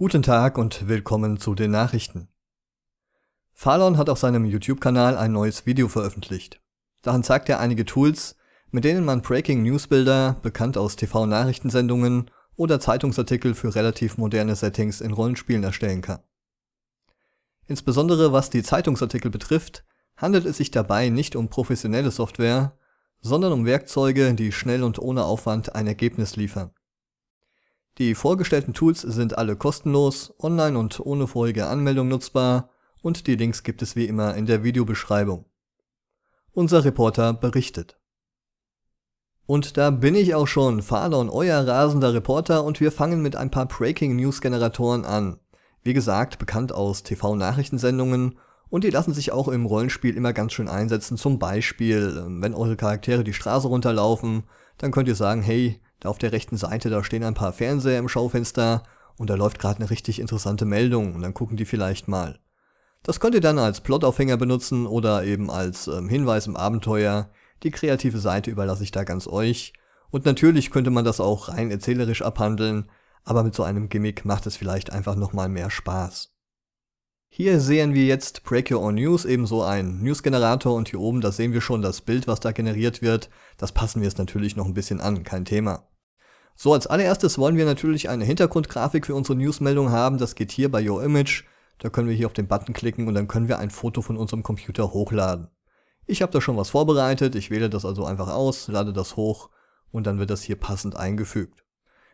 Guten Tag und willkommen zu den Nachrichten. Farlon hat auf seinem YouTube-Kanal ein neues Video veröffentlicht. Darin zeigt er einige Tools, mit denen man Breaking News-Bilder, bekannt aus TV-Nachrichtensendungen oder Zeitungsartikel für relativ moderne Settings in Rollenspielen erstellen kann. Insbesondere was die Zeitungsartikel betrifft, handelt es sich dabei nicht um professionelle Software, sondern um Werkzeuge, die schnell und ohne Aufwand ein Ergebnis liefern. Die vorgestellten Tools sind alle kostenlos, online und ohne vorige Anmeldung nutzbar und die Links gibt es wie immer in der Videobeschreibung. Unser Reporter berichtet. Und da bin ich auch schon, Farlon, euer rasender Reporter, und wir fangen mit ein paar Breaking News Generatoren an. Wie gesagt, bekannt aus TV-Nachrichtensendungen und die lassen sich auch im Rollenspiel immer ganz schön einsetzen. Zum Beispiel, wenn eure Charaktere die Straße runterlaufen, dann könnt ihr sagen, hey, da auf der rechten Seite, da stehen ein paar Fernseher im Schaufenster und da läuft gerade eine richtig interessante Meldung und dann gucken die vielleicht mal. Das könnt ihr dann als Plotaufhänger benutzen oder eben als Hinweis im Abenteuer. Die kreative Seite überlasse ich da ganz euch. Und natürlich könnte man das auch rein erzählerisch abhandeln, aber mit so einem Gimmick macht es vielleicht einfach nochmal mehr Spaß. Hier sehen wir jetzt Break Your Own News, ebenso ein News-Generator, und hier oben, da sehen wir schon das Bild, was da generiert wird. Das passen wir jetzt natürlich noch ein bisschen an, kein Thema. So, als allererstes wollen wir natürlich eine Hintergrundgrafik für unsere Newsmeldung haben. Das geht hier bei Your Image. Da können wir hier auf den Button klicken und dann können wir ein Foto von unserem Computer hochladen. Ich habe da schon was vorbereitet. Ich wähle das also einfach aus, lade das hoch und dann wird das hier passend eingefügt.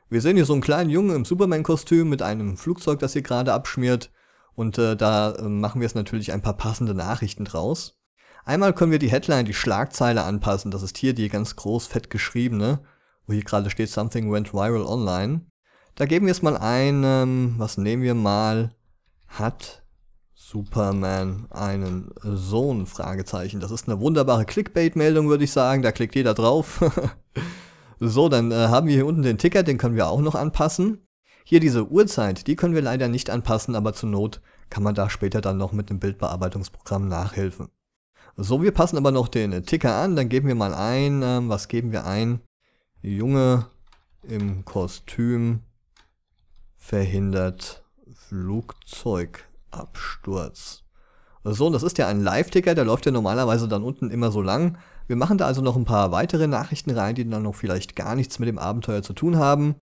Wir sehen hier so einen kleinen Jungen im Superman-Kostüm mit einem Flugzeug, das hier gerade abschmiert. Und da machen wir jetzt natürlich ein paar passende Nachrichten draus. Einmal können wir die Headline, die Schlagzeile anpassen. Das ist hier die ganz groß fett geschriebene, wo hier gerade steht, Something went viral online. Da geben wir es mal ein, was nehmen wir mal, hat Superman einen Sohn? Fragezeichen. Das ist eine wunderbare Clickbait-Meldung, würde ich sagen, da klickt jeder drauf. So, dann haben wir hier unten den Ticker, den können wir auch noch anpassen. Hier diese Uhrzeit, die können wir leider nicht anpassen, aber zur Not kann man da später dann noch mit einem Bildbearbeitungsprogramm nachhelfen. So, wir passen aber noch den Ticker an, dann geben wir mal ein, was geben wir ein? Junge im Kostüm verhindert Flugzeugabsturz. So, und das ist ja ein Live-Ticker, der läuft ja normalerweise dann unten immer so lang. Wir machen da also noch ein paar weitere Nachrichten rein, die dann noch vielleicht gar nichts mit dem Abenteuer zu tun haben.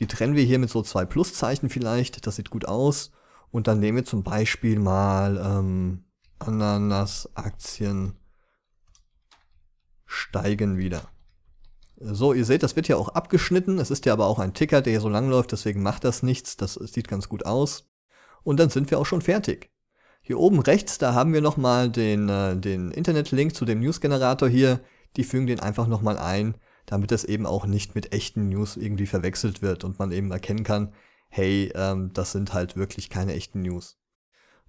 Die trennen wir hier mit so 2 Pluszeichen vielleicht, das sieht gut aus. Und dann nehmen wir zum Beispiel mal Ananasaktien steigen wieder. So, ihr seht, das wird ja auch abgeschnitten, es ist ja aber auch ein Ticker, der hier so lang läuft, deswegen macht das nichts, das sieht ganz gut aus. Und dann sind wir auch schon fertig. Hier oben rechts, da haben wir nochmal den Internet-Link zu dem News-Generator hier, die fügen den einfach nochmal ein, damit das eben auch nicht mit echten News irgendwie verwechselt wird und man eben erkennen kann, hey, das sind halt wirklich keine echten News.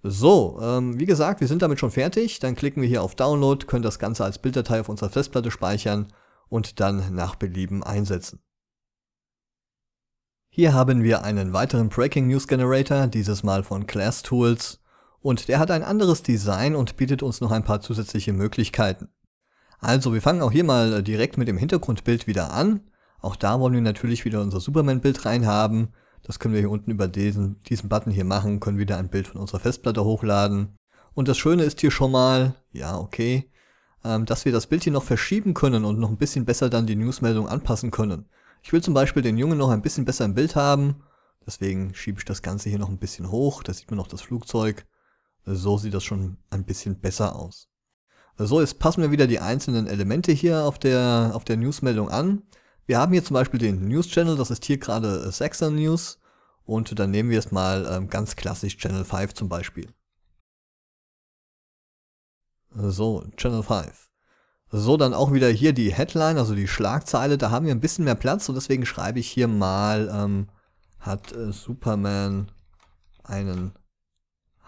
So, wie gesagt, wir sind damit schon fertig, dann klicken wir hier auf Download, können das Ganze als Bilddatei auf unserer Festplatte speichern und dann nach Belieben einsetzen. Hier haben wir einen weiteren Breaking News Generator, dieses Mal von Class Tools, und der hat ein anderes Design und bietet uns noch ein paar zusätzliche Möglichkeiten. Also wir fangen auch hier mal direkt mit dem Hintergrundbild wieder an. Auch da wollen wir natürlich wieder unser Superman-Bild reinhaben. Das können wir hier unten über diesen Button hier machen, können wieder ein Bild von unserer Festplatte hochladen. Und das Schöne ist hier schon mal, ja okay, dass wir das Bild hier noch verschieben können und noch ein bisschen besser dann die Newsmeldung anpassen können. Ich will zum Beispiel den Jungen noch ein bisschen besser im Bild haben, deswegen schiebe ich das Ganze hier noch ein bisschen hoch, da sieht man noch das Flugzeug, so sieht das schon ein bisschen besser aus. So, jetzt passen wir wieder die einzelnen Elemente hier auf der Newsmeldung an. Wir haben hier zum Beispiel den News-Channel, das ist hier gerade Saxon News, und dann nehmen wir es mal ganz klassisch Channel 5 zum Beispiel. So, Channel 5. So, dann auch wieder hier die Headline, also die Schlagzeile, da haben wir ein bisschen mehr Platz und deswegen schreibe ich hier mal, hat Superman einen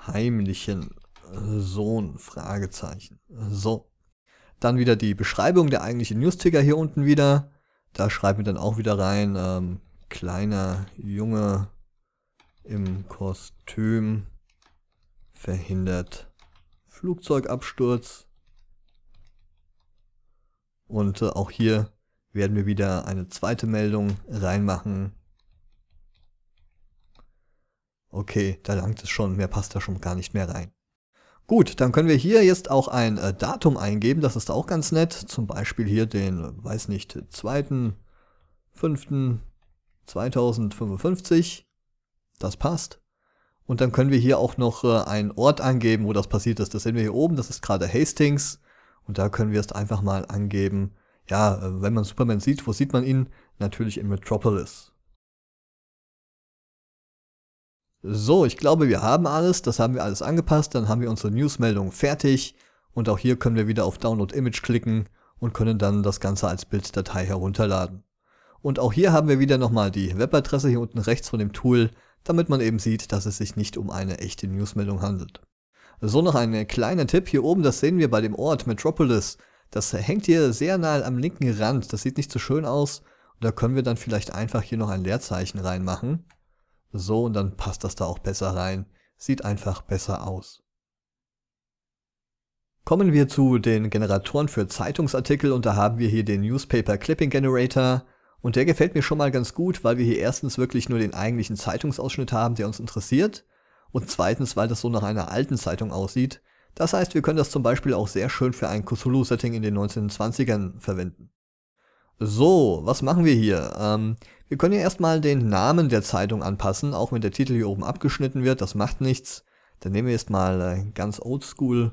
heimlichen Sohn? Fragezeichen. So, dann wieder die Beschreibung, der eigentliche News-Ticker hier unten wieder, da schreiben wir dann auch wieder rein, kleiner Junge im Kostüm verhindert Flugzeugabsturz, und auch hier werden wir wieder eine zweite Meldung reinmachen Okay, da langt es schon, mehr passt da schon gar nicht mehr rein. Gut, dann können wir hier jetzt auch ein Datum eingeben, das ist auch ganz nett. Zum Beispiel hier den, weiß nicht, 2.5.2055. Das passt. Und dann können wir hier auch noch einen Ort angeben, wo das passiert ist. Das sehen wir hier oben, das ist gerade Hastings. Und da können wir es einfach mal angeben. Ja, wenn man Superman sieht, wo sieht man ihn? Natürlich in Metropolis. So, ich glaube, wir haben alles. Das haben wir alles angepasst. Dann haben wir unsere Newsmeldung fertig. Und auch hier können wir wieder auf Download Image klicken und können dann das Ganze als Bilddatei herunterladen. Und auch hier haben wir wieder nochmal die Webadresse hier unten rechts von dem Tool, damit man eben sieht, dass es sich nicht um eine echte Newsmeldung handelt. So, noch ein kleiner Tipp. Hier oben, das sehen wir bei dem Ort Metropolis. Das hängt hier sehr nahe am linken Rand. Das sieht nicht so schön aus. Und da können wir dann vielleicht einfach hier noch ein Leerzeichen reinmachen. So, und dann passt das da auch besser rein. Sieht einfach besser aus. Kommen wir zu den Generatoren für Zeitungsartikel und da haben wir hier den Newspaper Clipping Generator und der gefällt mir schon mal ganz gut, weil wir hier erstens wirklich nur den eigentlichen Zeitungsausschnitt haben, der uns interessiert und zweitens, weil das so nach einer alten Zeitung aussieht. Das heißt, wir können das zum Beispiel auch sehr schön für ein Cthulhu-Setting in den 1920ern verwenden. So, was machen wir hier? Wir können ja erstmal den Namen der Zeitung anpassen, auch wenn der Titel hier oben abgeschnitten wird, das macht nichts. Dann nehmen wir jetzt mal ganz oldschool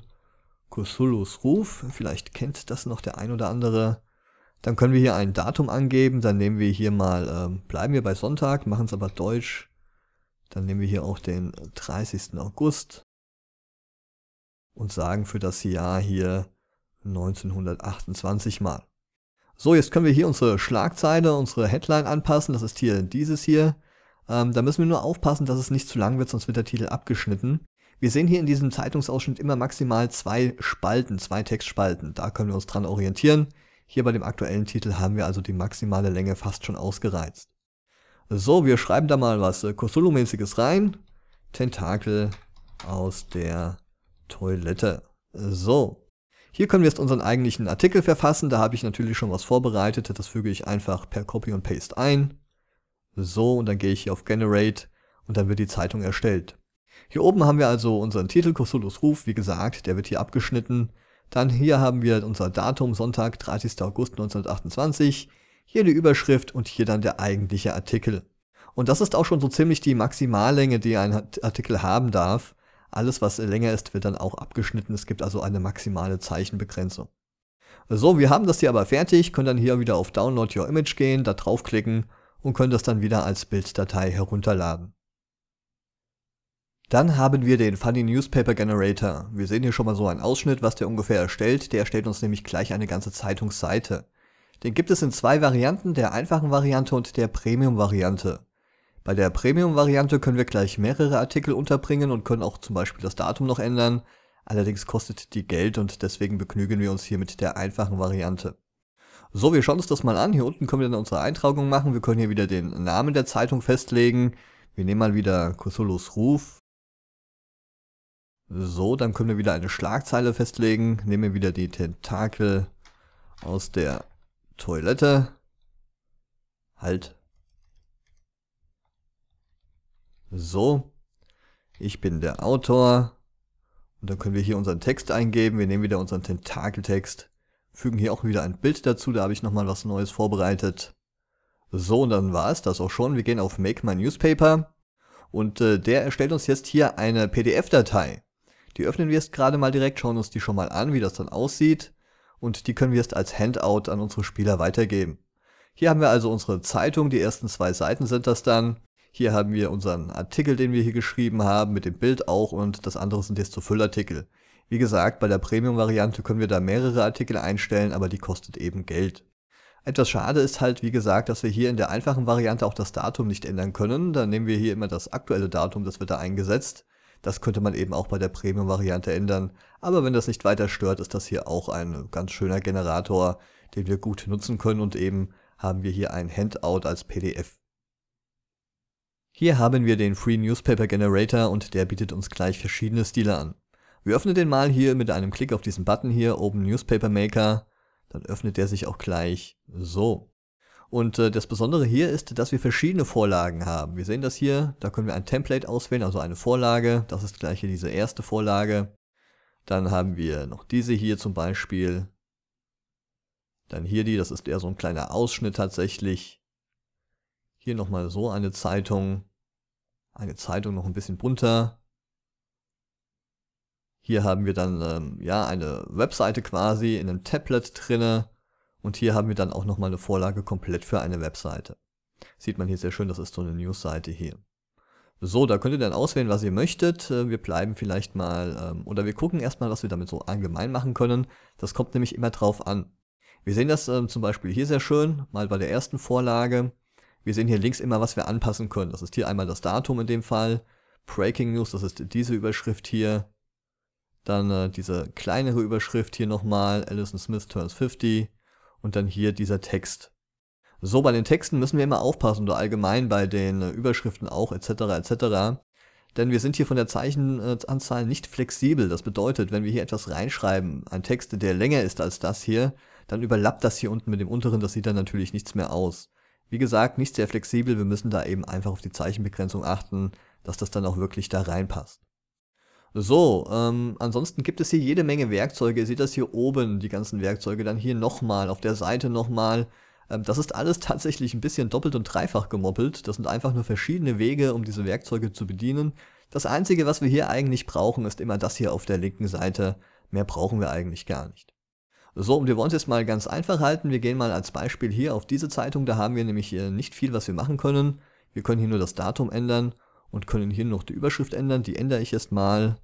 Cthulhus Ruf, vielleicht kennt das noch der ein oder andere. Dann können wir hier ein Datum angeben, dann nehmen wir hier mal, bleiben wir bei Sonntag, machen es aber deutsch. Dann nehmen wir hier auch den 30. August und sagen für das Jahr hier 1928 mal. So, jetzt können wir hier unsere Schlagzeile, unsere Headline anpassen. Das ist hier dieses hier. Da müssen wir nur aufpassen, dass es nicht zu lang wird, sonst wird der Titel abgeschnitten. Wir sehen hier in diesem Zeitungsausschnitt immer maximal zwei Spalten, zwei Textspalten. Da können wir uns dran orientieren. Hier bei dem aktuellen Titel haben wir also die maximale Länge fast schon ausgereizt. So, wir schreiben da mal was Cthulhu-mäßiges rein. Tentakel aus der Toilette. So. Hier können wir jetzt unseren eigentlichen Artikel verfassen, da habe ich natürlich schon was vorbereitet, das füge ich einfach per Copy und Paste ein. So, und dann gehe ich hier auf Generate und dann wird die Zeitung erstellt. Hier oben haben wir also unseren Titel, Cthulhus Ruf, wie gesagt, der wird hier abgeschnitten. Dann hier haben wir unser Datum, Sonntag, 30. August 1928, hier die Überschrift und hier dann der eigentliche Artikel. Und das ist auch schon so ziemlich die Maximallänge, die ein Artikel haben darf. Alles, was länger ist, wird dann auch abgeschnitten. Es gibt also eine maximale Zeichenbegrenzung. So, wir haben das hier aber fertig, können dann hier wieder auf Download Your Image gehen, da draufklicken und können das dann wieder als Bilddatei herunterladen. Dann haben wir den Funny Newspaper Generator. Wir sehen hier schon mal so einen Ausschnitt, was der ungefähr erstellt. Der erstellt uns nämlich gleich eine ganze Zeitungsseite. Den gibt es in zwei Varianten, der einfachen Variante und der Premium-Variante. Bei der Premium-Variante können wir gleich mehrere Artikel unterbringen und können auch zum Beispiel das Datum noch ändern. Allerdings kostet die Geld und deswegen begnügen wir uns hier mit der einfachen Variante. So, wir schauen uns das mal an. Hier unten können wir dann unsere Eintragung machen. Wir können hier wieder den Namen der Zeitung festlegen. Wir nehmen mal wieder Cthulhus Ruf. So, dann können wir wieder eine Schlagzeile festlegen. Nehmen wir wieder die Tentakel aus der Toilette. Halt. So, ich bin der Autor und dann können wir hier unseren Text eingeben, wir nehmen wieder unseren Tentakeltext, fügen hier auch wieder ein Bild dazu, da habe ich nochmal was Neues vorbereitet. So, und dann war es das auch schon, wir gehen auf Make My Newspaper und der erstellt uns jetzt hier eine PDF-Datei. Die öffnen wir jetzt gerade mal direkt, schauen uns die schon mal an, wie das dann aussieht und die können wir jetzt als Handout an unsere Spieler weitergeben. Hier haben wir also unsere Zeitung, die ersten zwei Seiten sind das dann. Hier haben wir unseren Artikel, den wir hier geschrieben haben, mit dem Bild auch und das andere sind jetzt so Füllartikel. Wie gesagt, bei der Premium-Variante können wir da mehrere Artikel einstellen, aber die kostet eben Geld. Etwas schade ist halt, wie gesagt, dass wir hier in der einfachen Variante auch das Datum nicht ändern können. Dann nehmen wir hier immer das aktuelle Datum, das wird da eingesetzt. Das könnte man eben auch bei der Premium-Variante ändern. Aber wenn das nicht weiter stört, ist das hier auch ein ganz schöner Generator, den wir gut nutzen können und eben haben wir hier ein Handout als PDF. Hier haben wir den Free Newspaper Generator und der bietet uns gleich verschiedene Stile an. Wir öffnen den mal hier mit einem Klick auf diesen Button hier, oben Newspaper Maker, dann öffnet der sich auch gleich so. Und das Besondere hier ist, dass wir verschiedene Vorlagen haben. Wir sehen das hier, da können wir ein Template auswählen, also eine Vorlage. Das ist gleich hier diese erste Vorlage. Dann haben wir noch diese hier zum Beispiel. Dann hier die, das ist eher so ein kleiner Ausschnitt tatsächlich. Hier nochmal so eine Zeitung. Eine Zeitung noch ein bisschen bunter. Hier haben wir dann ja, eine Webseite quasi in einem Tablet drinne. Und hier haben wir dann auch nochmal eine Vorlage komplett für eine Webseite. Sieht man hier sehr schön, das ist so eine Newsseite hier. So, da könnt ihr dann auswählen, was ihr möchtet. Wir bleiben vielleicht mal, oder wir gucken erstmal, was wir damit so allgemein machen können. Das kommt nämlich immer drauf an. Wir sehen das zum Beispiel hier sehr schön, mal bei der ersten Vorlage. Wir sehen hier links immer, was wir anpassen können. Das ist hier einmal das Datum in dem Fall. Breaking News, das ist diese Überschrift hier. Dann diese kleinere Überschrift hier nochmal. Allison Smith turns 50. Und dann hier dieser Text. So, bei den Texten müssen wir immer aufpassen, oder allgemein bei den Überschriften auch, etc., etc. Denn wir sind hier von der Zeichenanzahl nicht flexibel. Das bedeutet, wenn wir hier etwas reinschreiben, ein Text, der länger ist als das hier, dann überlappt das hier unten mit dem unteren, das sieht dann natürlich nichts mehr aus. Wie gesagt, nicht sehr flexibel, wir müssen da eben einfach auf die Zeichenbegrenzung achten, dass das dann auch wirklich da reinpasst. So, ansonsten gibt es hier jede Menge Werkzeuge, ihr seht das hier oben, die ganzen Werkzeuge, dann hier nochmal, auf der Seite nochmal. Das ist alles tatsächlich ein bisschen doppelt und dreifach gemoppelt, das sind einfach nur verschiedene Wege, um diese Werkzeuge zu bedienen. Das Einzige, was wir hier eigentlich brauchen, ist immer das hier auf der linken Seite, mehr brauchen wir eigentlich gar nicht. So, und wir wollen es jetzt mal ganz einfach halten, wir gehen mal als Beispiel hier auf diese Zeitung, da haben wir nämlich hier nicht viel, was wir machen können. Wir können hier nur das Datum ändern und können hier noch die Überschrift ändern, die ändere ich jetzt mal.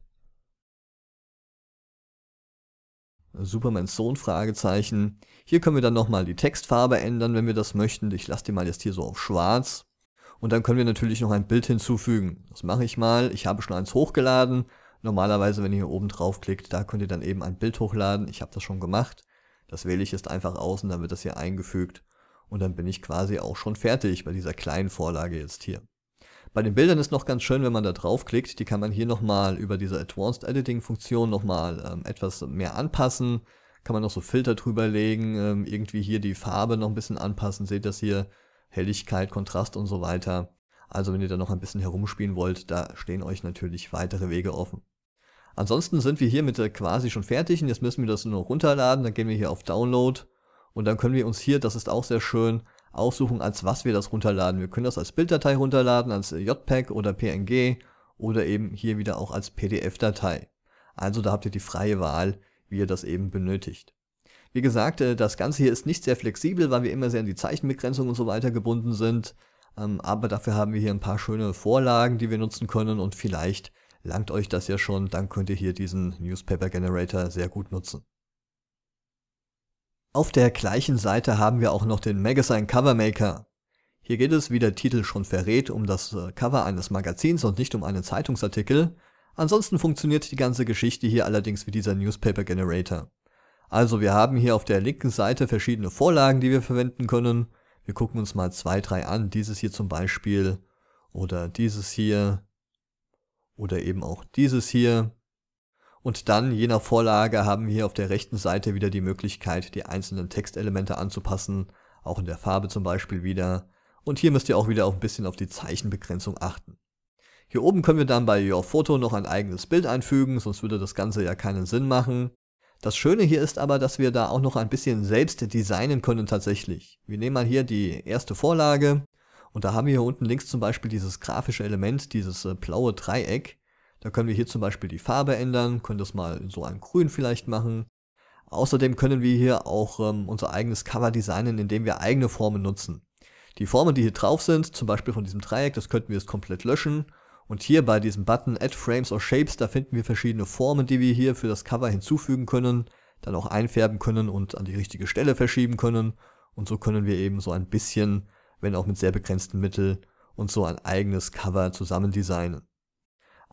Supermans Sohn, Fragezeichen. Hier können wir dann nochmal die Textfarbe ändern, wenn wir das möchten. Ich lasse die mal jetzt hier so auf schwarz. Und dann können wir natürlich noch ein Bild hinzufügen. Das mache ich mal. Ich habe schon eins hochgeladen. Normalerweise, wenn ihr hier oben draufklickt, da könnt ihr dann eben ein Bild hochladen. Ich habe das schon gemacht. Das wähle ich jetzt einfach aus und dann wird das hier eingefügt. Und dann bin ich quasi auch schon fertig bei dieser kleinen Vorlage jetzt hier. Bei den Bildern ist noch ganz schön, wenn man da draufklickt, die kann man hier nochmal über diese Advanced Editing Funktion nochmal etwas mehr anpassen, kann man noch so Filter drüber legen, irgendwie hier die Farbe noch ein bisschen anpassen, seht das hier, Helligkeit, Kontrast und so weiter. Also wenn ihr da noch ein bisschen herumspielen wollt, da stehen euch natürlich weitere Wege offen. Ansonsten sind wir hier mit quasi schon fertig und jetzt müssen wir das nur noch runterladen, dann gehen wir hier auf Download und dann können wir uns hier, das ist auch sehr schön, aussuchen, als was wir das runterladen. Wir können das als Bilddatei runterladen, als JPEG oder PNG oder eben hier wieder auch als PDF-Datei. Also da habt ihr die freie Wahl, wie ihr das eben benötigt. Wie gesagt, das Ganze hier ist nicht sehr flexibel, weil wir immer sehr an die Zeichenbegrenzung und so weiter gebunden sind. Aber dafür haben wir hier ein paar schöne Vorlagen, die wir nutzen können und vielleicht langt euch das ja schon, dann könnt ihr hier diesen Newspaper Generator sehr gut nutzen. Auf der gleichen Seite haben wir auch noch den Magazine Cover Maker. Hier geht es, wie der Titel schon verrät, um das Cover eines Magazins und nicht um einen Zeitungsartikel. Ansonsten funktioniert die ganze Geschichte hier allerdings wie dieser Newspaper Generator. Also wir haben hier auf der linken Seite verschiedene Vorlagen, die wir verwenden können. Wir gucken uns mal zwei, drei an, dieses hier zum Beispiel oder dieses hier oder eben auch dieses hier. Und dann, je nach Vorlage, haben wir hier auf der rechten Seite wieder die Möglichkeit, die einzelnen Textelemente anzupassen, auch in der Farbe zum Beispiel wieder. Und hier müsst ihr auch wieder auch ein bisschen auf die Zeichenbegrenzung achten. Hier oben können wir dann bei Your Photo noch ein eigenes Bild einfügen, sonst würde das Ganze ja keinen Sinn machen. Das Schöne hier ist aber, dass wir da auch noch ein bisschen selbst designen können tatsächlich. Wir nehmen mal hier die erste Vorlage und da haben wir hier unten links zum Beispiel dieses grafische Element, dieses blaue Dreieck. Da können wir hier zum Beispiel die Farbe ändern, können das mal in so einem Grün vielleicht machen. Außerdem können wir hier auch unser eigenes Cover designen, indem wir eigene Formen nutzen. Die Formen, die hier drauf sind, zum Beispiel von diesem Dreieck, das könnten wir jetzt komplett löschen. Und hier bei diesem Button Add Frames or Shapes, da finden wir verschiedene Formen, die wir hier für das Cover hinzufügen können, dann auch einfärben können und an die richtige Stelle verschieben können. Und so können wir eben so ein bisschen, wenn auch mit sehr begrenzten Mitteln, uns so ein eigenes Cover zusammen designen.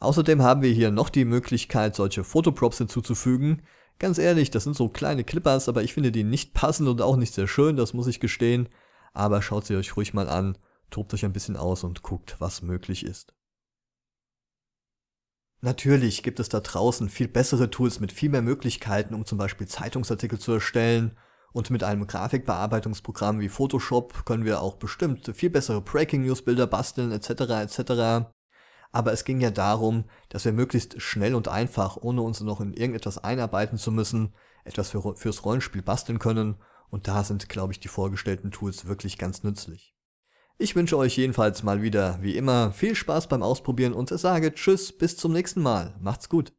Außerdem haben wir hier noch die Möglichkeit, solche Fotoprops hinzuzufügen. Ganz ehrlich, das sind so kleine Clippers, aber ich finde die nicht passend und auch nicht sehr schön, das muss ich gestehen. Aber schaut sie euch ruhig mal an, tobt euch ein bisschen aus und guckt, was möglich ist. Natürlich gibt es da draußen viel bessere Tools mit viel mehr Möglichkeiten, um zum Beispiel Zeitungsartikel zu erstellen Und mit einem Grafikbearbeitungsprogramm wie Photoshop können wir auch bestimmt viel bessere Breaking News Bilder basteln etc. etc. Aber es ging ja darum, dass wir möglichst schnell und einfach, ohne uns noch in irgendetwas einarbeiten zu müssen, etwas fürs Rollenspiel basteln können, und da sind, glaube ich, die vorgestellten Tools wirklich ganz nützlich. Ich wünsche euch jedenfalls mal wieder, wie immer, viel Spaß beim Ausprobieren und sage Tschüss, bis zum nächsten Mal. Macht's gut!